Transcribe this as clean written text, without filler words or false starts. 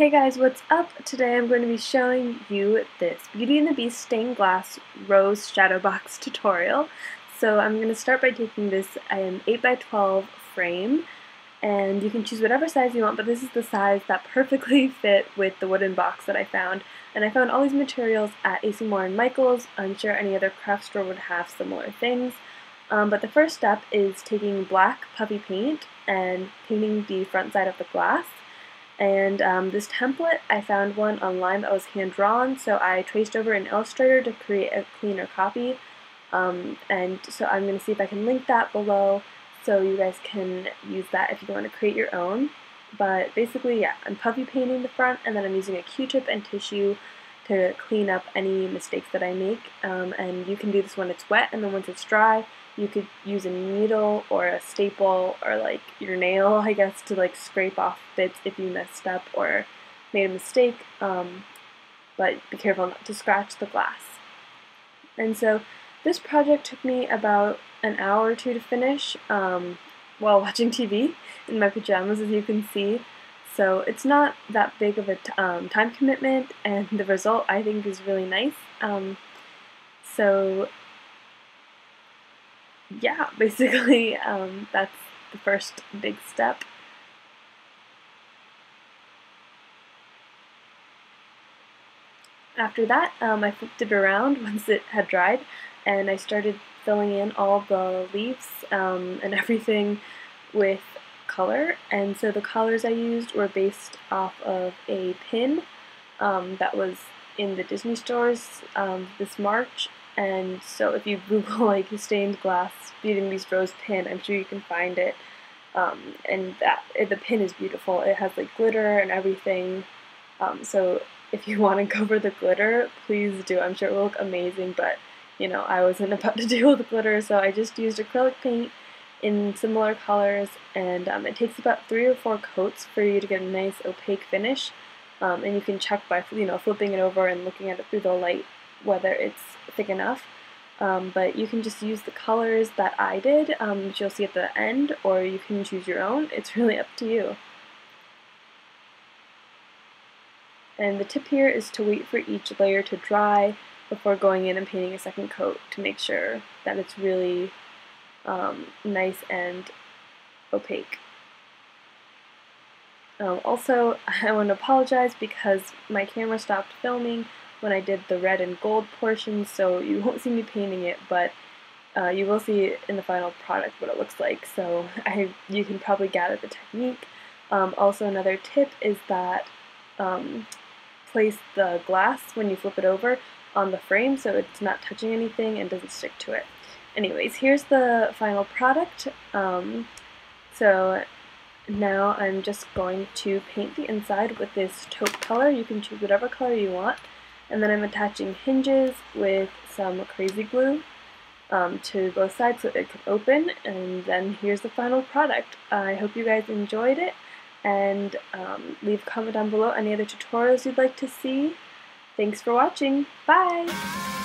Hey guys, what's up? Today I'm going to be showing you this Beauty and the Beast stained glass rose shadow box tutorial. So I'm going to start by taking this 8x12 frame, and you can choose whatever size you want, but this is the size that perfectly fit with the wooden box that I found. And I found all these materials at AC Moore and Michaels. I'm sure any other craft store would have similar things. But the first step is taking black puffy paint and painting the front side of the glass. And this template, I found one online that was hand-drawn, so I traced over in Illustrator to create a cleaner copy. And so I'm going to see if I can link that below so you guys can use that if you want to create your own. But basically, yeah, I'm puffy painting the front, and then I'm using a Q-tip and tissue to clean up any mistakes that I make. And you can do this when it's wet, and then once it's dry, you could use a needle or a staple or like your nail, I guess, to like scrape off bits if you messed up or made a mistake, but be careful not to scratch the glass. And so this project took me about an hour or two to finish while watching TV in my pajamas, as you can see. So it's not that big of a time commitment, and the result I think is really nice. So yeah, basically, that's the first big step. After that, I flipped it around once it had dried, and I started filling in all the leaves and everything with color. And so the colors I used were based off of a pin that was in the Disney stores this March. And so if you Google like stained glass Beauty and the Beast rose pin, I'm sure you can find it. And the pin is beautiful. It has like glitter and everything. So if you want to cover the glitter, please do. I'm sure it will look amazing, but you know, I wasn't about to deal with glitter, so I just used acrylic paint in similar colors, and it takes about 3 or 4 coats for you to get a nice opaque finish. And you can check by, you know, flipping it over and looking at it through the light whether it's thick enough, but you can just use the colors that I did, which you'll see at the end, or you can choose your own. It's really up to you. And the tip here is to wait for each layer to dry before going in and painting a second coat to make sure that it's really nice and opaque. Also, I want to apologize because my camera stopped filming when I did the red and gold portion, so you won't see me painting it, but you will see in the final product what it looks like, so you can probably gather the technique. Also, another tip is that place the glass when you flip it over on the frame so it's not touching anything and doesn't stick to it. Anyways, here's the final product. So now I'm just going to paint the inside with this taupe color. You can choose whatever color you want. And then I'm attaching hinges with some crazy glue to both sides so it can open, and then here's the final product. I hope you guys enjoyed it, and leave a comment down below any other tutorials you'd like to see. Thanks for watching. Bye!